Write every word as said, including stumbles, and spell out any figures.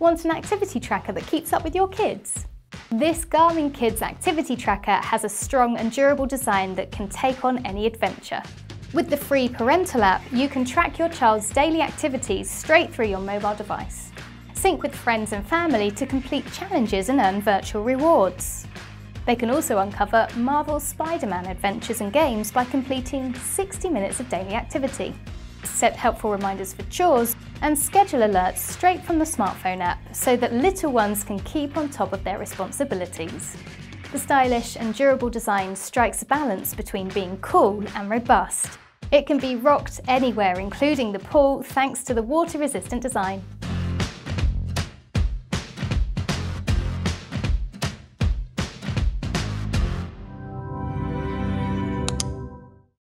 Want an activity tracker that keeps up with your kids? This Garmin Kids Activity Tracker has a strong and durable design that can take on any adventure. With the free parental app, you can track your child's daily activities straight through your mobile device. Sync with friends and family to complete challenges and earn virtual rewards. They can also uncover Marvel Spider-Man adventures and games by completing sixty minutes of daily activity. Set helpful reminders for chores and schedule alerts straight from the smartphone app so that little ones can keep on top of their responsibilities. The stylish and durable design strikes a balance between being cool and robust. It can be rocked anywhere, including the pool, thanks to the water-resistant design.